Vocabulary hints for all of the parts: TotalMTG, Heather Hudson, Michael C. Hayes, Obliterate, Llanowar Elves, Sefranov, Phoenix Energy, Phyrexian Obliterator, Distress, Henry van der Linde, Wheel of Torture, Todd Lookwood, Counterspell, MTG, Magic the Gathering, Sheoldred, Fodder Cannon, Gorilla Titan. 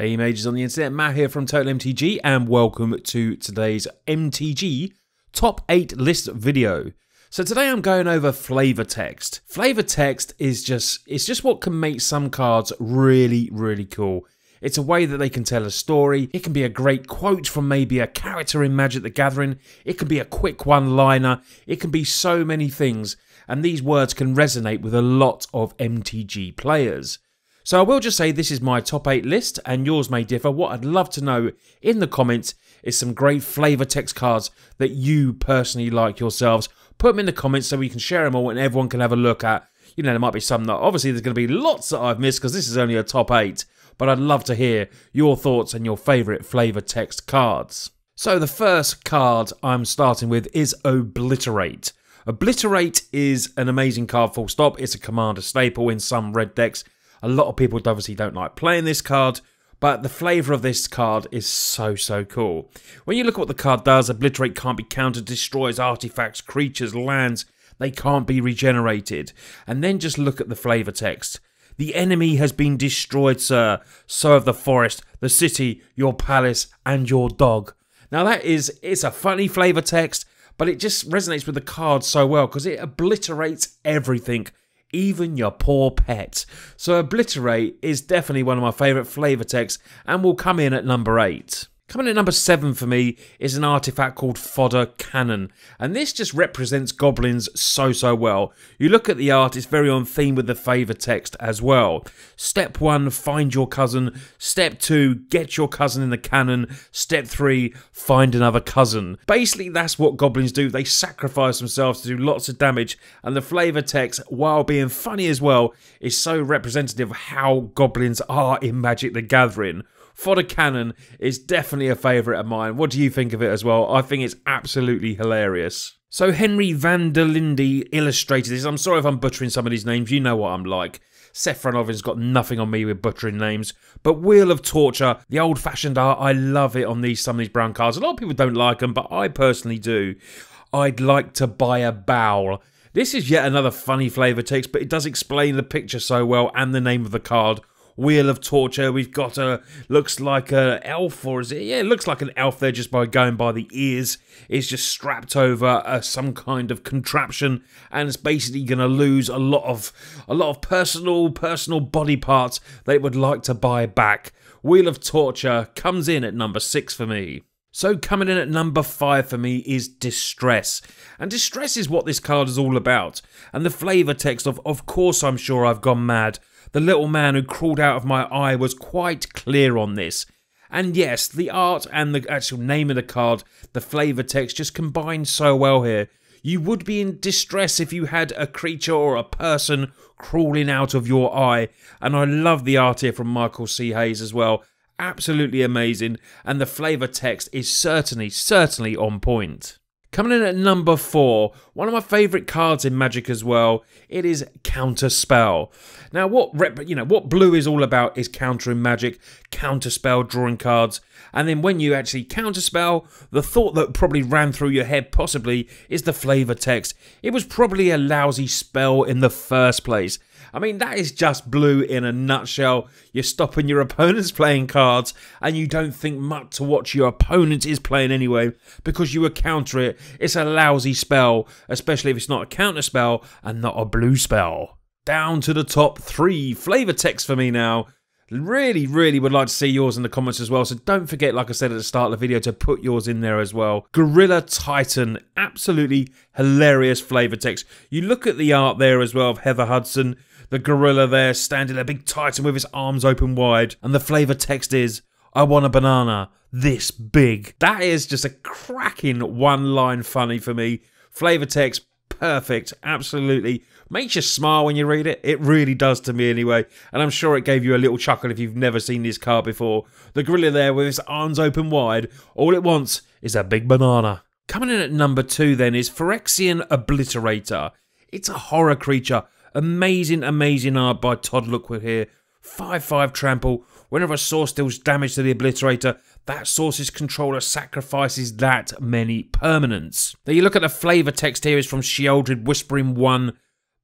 Hey mages on the internet, Matt here from TotalMTG and welcome to today's MTG Top 8 List video. So today I'm going over flavor text. Flavor text is just what can make some cards really, really cool. It's a way that they can tell a story. It can be a great quote from maybe a character in Magic the Gathering. It can be a quick one-liner. It can be so many things. And these words can resonate with a lot of MTG players. So I will just say this is my top 8 list and yours may differ. What I'd love to know in the comments is some great flavor text cards that you personally like yourselves. Put them in the comments so we can share them all and everyone can have a look at. You know, there might be some that obviously there's going to be lots that I've missed because this is only a top 8. But I'd love to hear your thoughts and your favorite flavor text cards. So the first card I'm starting with is Obliterate. Obliterate is an amazing card, full stop. It's a commander staple in some red decks. A lot of people obviously don't like playing this card, but the flavour of this card is so, so cool. When you look at what the card does, Obliterate can't be countered, destroys artifacts, creatures, lands. They can't be regenerated. And then just look at the flavour text. The enemy has been destroyed, sir. So have the forest, the city, your palace, and your dog. Now that is, it's a funny flavour text, but it just resonates with the card so well because it obliterates everything. Even your poor pet. So Obliterate is definitely one of my favourite flavour texts and will come in at number 8. Coming in at number 7 for me is an artifact called Fodder Cannon, and this just represents goblins so, so well. You look at the art, it's very on theme with the flavor text as well. Step 1, find your cousin. Step 2, get your cousin in the cannon. Step 3, find another cousin. Basically, that's what goblins do. They sacrifice themselves to do lots of damage, and the flavor text, while being funny as well, is so representative of how goblins are in Magic the Gathering. Fodder Cannon is definitely a favourite of mine. What do you think of it as well? I think it's absolutely hilarious. So Henry van der Linde illustrated this. I'm sorry if I'm butchering some of these names. You know what I'm like. Sefranov has got nothing on me with butchering names. But Wheel of Torture, the old-fashioned art, I love it on these some of these brown cards. A lot of people don't like them, but I personally do. I'd like to buy a bowl. This is yet another funny flavour text, but it does explain the picture so well and the name of the card. Wheel of Torture, we've got a, looks like an elf, or is it? Yeah, it looks like an elf there just by going by the ears. It's just strapped over some kind of contraption, and it's basically going to lose a lot of personal body parts they would like to buy back. Wheel of Torture comes in at number 6 for me. So coming in at number 5 for me is Distress. And Distress is what this card is all about. And the flavour text of course I'm sure I've gone mad. The little man who crawled out of my eye was quite clear on this. And yes, the art and the actual name of the card, the flavour text just combine so well here. You would be in distress if you had a creature or a person crawling out of your eye. And I love the art here from Michael C. Hayes as well. Absolutely amazing. And the flavour text is certainly on point. Coming in at number 4, one of my favourite cards in Magic as well, it is Counterspell. Now what blue is all about is countering Magic, Counterspell, drawing cards, and then when you actually Counterspell, the thought that probably ran through your head possibly is the flavour text. It was probably a lousy spell in the first place. I mean, that is just blue in a nutshell. You're stopping your opponents playing cards, and you don't think much to what your opponent is playing anyway, because you would counter it. It's a lousy spell, especially if it's not a counter spell and not a blue spell. Down to the top 3 flavor text for me now. Really, really would like to see yours in the comments as well, so don't forget, like I said at the start of the video, to put yours in there as well. Gorilla Titan, absolutely hilarious flavour text. You look at the art there as well of Heather Hudson, the gorilla there standing there, big titan with his arms open wide, and the flavour text is, I want a banana this big. That is just a cracking one-line funny for me. Flavour text, perfect, absolutely. Makes you smile when you read it. It really does to me anyway. And I'm sure it gave you a little chuckle if you've never seen this card before. The gorilla there with his arms open wide. All it wants is a big banana. Coming in at number 2 then is Phyrexian Obliterator. It's a horror creature. Amazing, amazing art by Todd Lookwood here. 5/5 trample. Whenever a source deals damage to the Obliterator, that source's controller sacrifices that many permanents. Now you look at the flavour text here is from Sheoldred, Whispering One.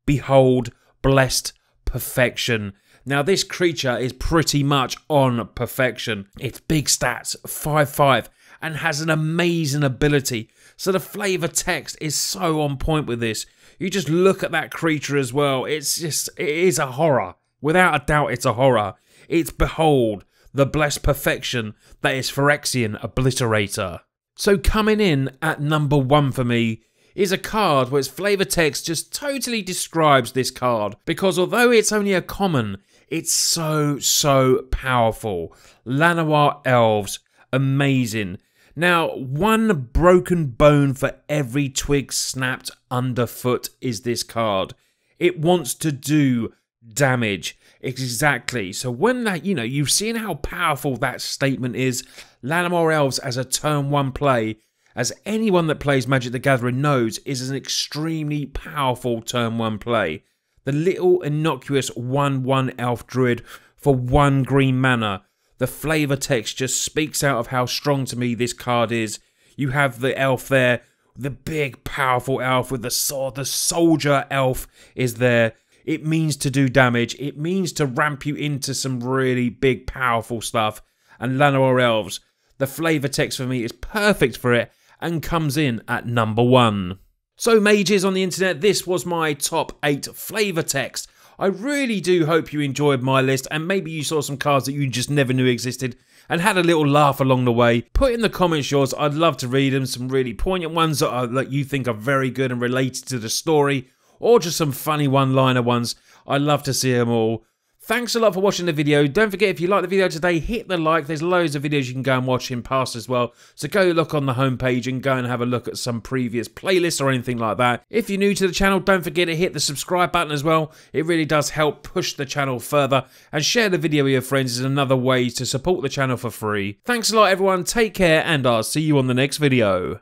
Behold, blessed perfection. Now this creature is pretty much on perfection. It's big stats, 5/5, and has an amazing ability. So the flavor text is so on point with this. You just look at that creature as well. It's just, it is a horror. Without a doubt, it's a horror. It's Behold, the blessed perfection that is Phyrexian Obliterator. So coming in at number one for me is a card where its flavor text just totally describes this card, because although it's only a common, it's so powerful. Llanowar Elves, amazing. Now, one broken bone for every twig snapped underfoot is this card. It wants to do damage. Exactly. So when that, you know, you've seen how powerful that statement is. Llanowar Elves as a turn one play, as anyone that plays Magic the Gathering knows, is an extremely powerful turn one play. The little innocuous 1/1 elf druid for 1 green mana. The flavor text just speaks out of how strong to me this card is. You have the elf there, the big powerful elf with the sword, the soldier elf is there. It means to do damage, it means to ramp you into some really big powerful stuff. And Llanowar Elves, the flavor text for me is perfect for it and comes in at number 1. So mages on the internet, this was my top 8 flavor text. I really do hope you enjoyed my list, and maybe you saw some cards that you just never knew existed and had a little laugh along the way. Put in the comments yours, I'd love to read them. Some really poignant ones that you think are very good and related to the story, or just some funny one-liner ones. I'd love to see them all. Thanks a lot for watching the video. Don't forget, if you like the video today, hit the like. There's loads of videos you can go and watch in past as well, so go look on the homepage and go and have a look at some previous playlists or anything like that. If you're new to the channel, don't forget to hit the subscribe button as well. It really does help push the channel further, and share the video with your friends is another way to support the channel for free. Thanks a lot everyone, take care, and I'll see you on the next video.